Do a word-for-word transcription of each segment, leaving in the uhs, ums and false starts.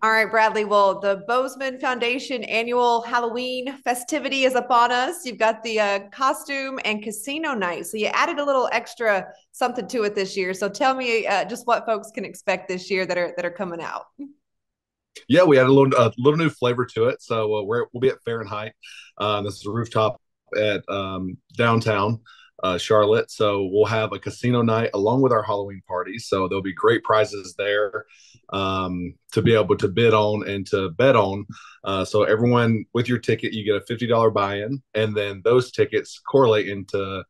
All right, Bradley. Well, the Bozeman Foundation annual Halloween festivity is upon us. You've got the uh, costume and casino night. So you added a little extra something to it this year. So tell me uh, just what folks can expect this year that are that are coming out. Yeah, we had a little, a little new flavor to it. So uh, we're, we'll be at Fahrenheit. Uh, this is a rooftop at um, downtown uh, Charlotte. So we'll have a casino night along with our Halloween party. So there'll be great prizes there um, to be able to bid on and to bet on. Uh, so everyone with your ticket, you get a fifty dollars buy-in, and then those tickets correlate into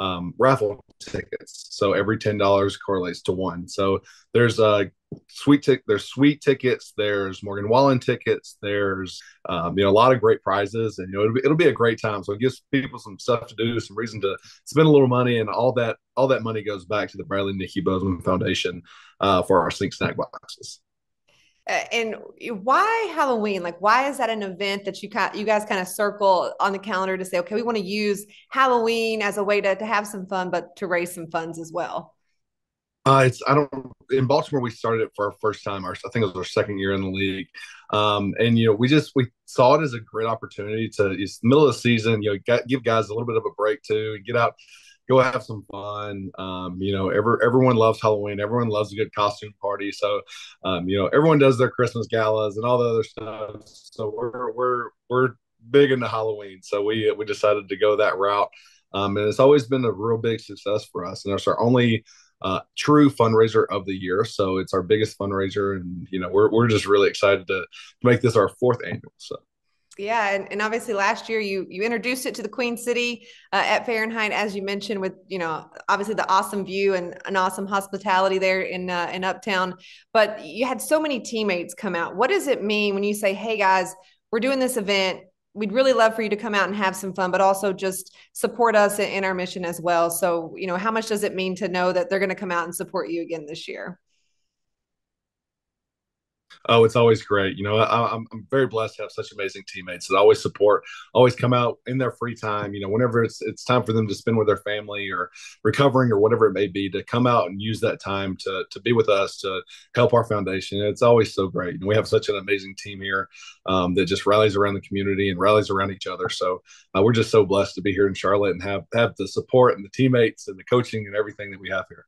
um, raffle tickets. So every ten dollars correlates to one. So there's a sweet tick there's sweet tickets, there's Morgan Wallen tickets, there's um you know a lot of great prizes, and you know it'll be, it'll be a great time. So it gives people some stuff to do, some reason to spend a little money, and all that all that money goes back to the Bradley Nicky Bozeman Foundation uh for our Sink Snack Boxes. Uh, and why Halloween? Like, why is that an event that you kind, you guys kind of circle on the calendar to say, okay, we want to use Halloween as a way to, to have some fun, but to raise some funds as well? Uh, it's, I don't, in Baltimore, we started it for our first time. Our, I think it was our second year in the league. Um, and, you know, we just, we saw it as a great opportunity to, it's middle of the season, you know, get, give guys a little bit of a break too, and get out, go have some fun. Um, you know, every, everyone loves Halloween. Everyone loves a good costume party. So, um, you know, everyone does their Christmas galas and all the other stuff. So we're, we're, we're big into Halloween. So we, we decided to go that route. Um, and it's always been a real big success for us. And it's our only Uh, true fundraiser of the year. So it's our biggest fundraiser, and you know we're we're just really excited to make this our fourth annual. So yeah, and, and obviously last year you you introduced it to the Queen City uh, at Fahrenheit, as you mentioned, with you know obviously the awesome view and an awesome hospitality there in uh, in Uptown. But you had so many teammates come out. What does it mean when you say, hey guys, we're doing this event, we'd really love for you to come out and have some fun, but also just support us in our mission as well? So, you know, how much does it mean to know that they're going to come out and support you again this year? Oh, it's always great. You know, I, I'm very blessed to have such amazing teammates that always support, always come out in their free time. You know, whenever it's it's time for them to spend with their family or recovering or whatever it may be, to come out and use that time to to be with us, to help our foundation. It's always so great. And we have such an amazing team here um, that just rallies around the community and rallies around each other. So uh, we're just so blessed to be here in Charlotte and have, have the support and the teammates and the coaching and everything that we have here.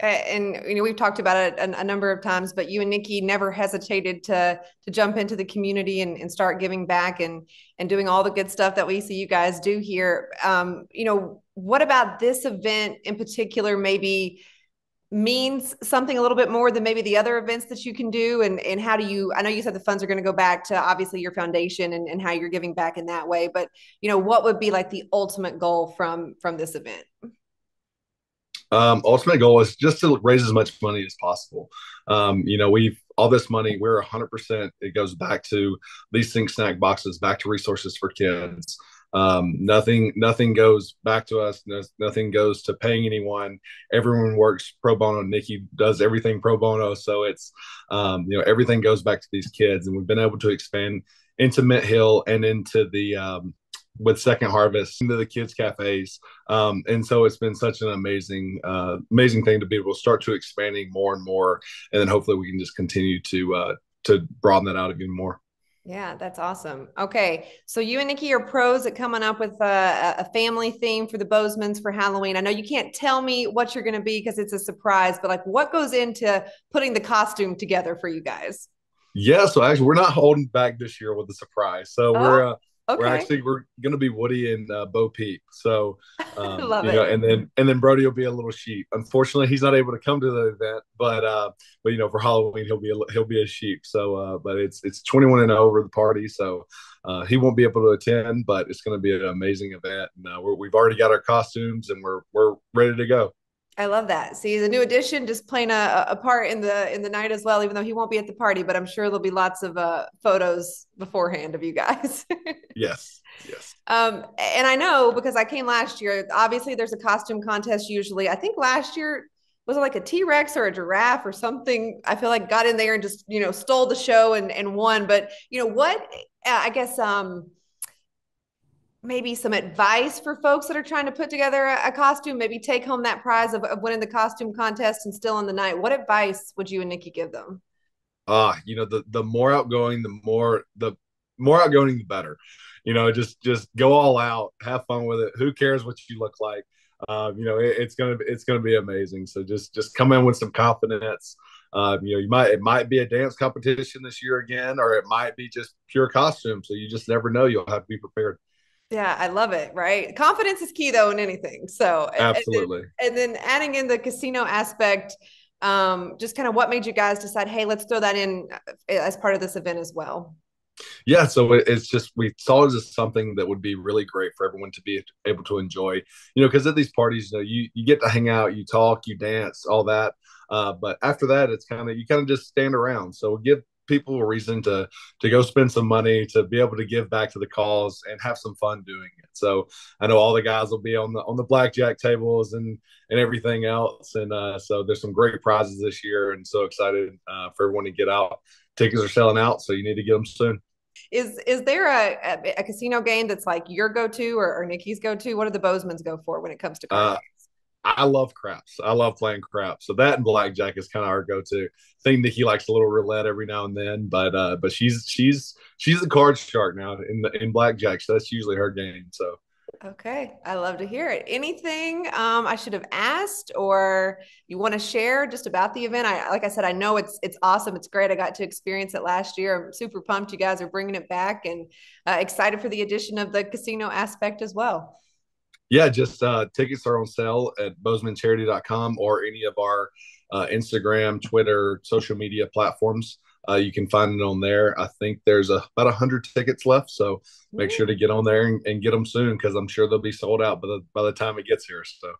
And, you know, we've talked about it a, a number of times, but you and Nikki never hesitated to to jump into the community and, and start giving back and and doing all the good stuff that we see you guys do here. Um, you know, what about this event in particular maybe means something a little bit more than maybe the other events that you can do? And, and how do you, I know you said the funds are going to go back to obviously your foundation and, and how you're giving back in that way, but, you know, what would be like the ultimate goal from from this event? Um, ultimate goal is just to raise as much money as possible. Um, you know, we've all this money, we're one hundred percent, it goes back to these Sink Snack Boxes, back to resources for kids. Um, nothing, nothing goes back to us. No, nothing goes to paying anyone. Everyone works pro bono. Nikki does everything pro bono. So it's, um, you know, everything goes back to these kids, and we've been able to expand into Mint Hill and into the, um, with Second Harvest, into the kids' cafes. Um, and so it's been such an amazing, uh, amazing thing to be able to start to expanding more and more. And then hopefully we can just continue to, uh, to broaden that out even more. Yeah, that's awesome. Okay. So you and Nikki are pros at coming up with a, a family theme for the Bozemans for Halloween. I know you can't tell me what you're going to be because it's a surprise, but like what goes into putting the costume together for you guys? Yeah. So actually we're not holding back this year with a surprise. So oh. we're, uh, Okay. We're actually we're gonna be Woody and uh, Bo Peep, so um, Love you know, it. and then and then Brody will be a little sheep. Unfortunately, he's not able to come to the event, but uh, but you know for Halloween he'll be a, he'll be a sheep. So, uh, but it's it's twenty-one and over the party, so uh, he won't be able to attend. But it's gonna be an amazing event, and uh, we're, we've already got our costumes, and we're we're ready to go. I love that. See, the new addition just playing a, a part in the in the night as well, even though he won't be at the party, but I'm sure there'll be lots of uh, photos beforehand of you guys. Yes, yes. Um, and I know because I came last year, obviously there's a costume contest usually. I think last year, was it like a T-Rex or a giraffe or something? I feel like got in there and just, you know, stole the show and, and won. But, you know, what, I guess, um, maybe some advice for folks that are trying to put together a, a costume, maybe take home that prize of, of winning the costume contest and still on the night. What advice would you and Nikki give them? ah, you know, the, the more outgoing, the more, the more outgoing, the better, you know, just, just go all out, have fun with it. Who cares what you look like? Uh, you know, it, it's going to, it's going to be amazing. So just, just come in with some confidence. Uh, you know, you might, it might be a dance competition this year again, or it might be just pure costume. So you just never know. You'll have to be prepared. Yeah, I love it. Right. Confidence is key though in anything. So absolutely. And then, and then adding in the casino aspect, um, just kind of what made you guys decide, hey, let's throw that in as part of this event as well. Yeah. So it's just, we saw it as something that would be really great for everyone to be able to enjoy, you know, because at these parties, you know, you, you get to hang out, you talk, you dance, all that. Uh, but after that, it's kind of, you kind of just stand around. So give people a reason to to go spend some money, to be able to give back to the cause and have some fun doing it. So I know all the guys will be on the on the blackjack tables and and everything else, and uh so there's some great prizes this year, and so excited uh for everyone to get out. Tickets are selling out, so you need to get them soon. Is is there a a, a casino game that's like your go-to, or, or Nikki's go-to? What do the Bozemans go for when it comes to uh, I love craps. I love playing craps. So that and blackjack is kind of our go-to. I think Nikki likes a little roulette every now and then, but uh, but she's she's she's a card shark now in the in blackjack. So that's usually her game. So okay, I love to hear it. Anything um, I should have asked, or you want to share just about the event? I like I said, I know it's it's awesome. It's great. I got to experience it last year. I'm super pumped. You guys are bringing it back, and uh, excited for the addition of the casino aspect as well. Yeah, just uh, tickets are on sale at bozeman charity dot com or any of our uh, Instagram, Twitter, social media platforms. Uh, you can find it on there. I think there's a, about one hundred tickets left, so make sure to get on there and, and get them soon, because I'm sure they'll be sold out by the, by the time it gets here. So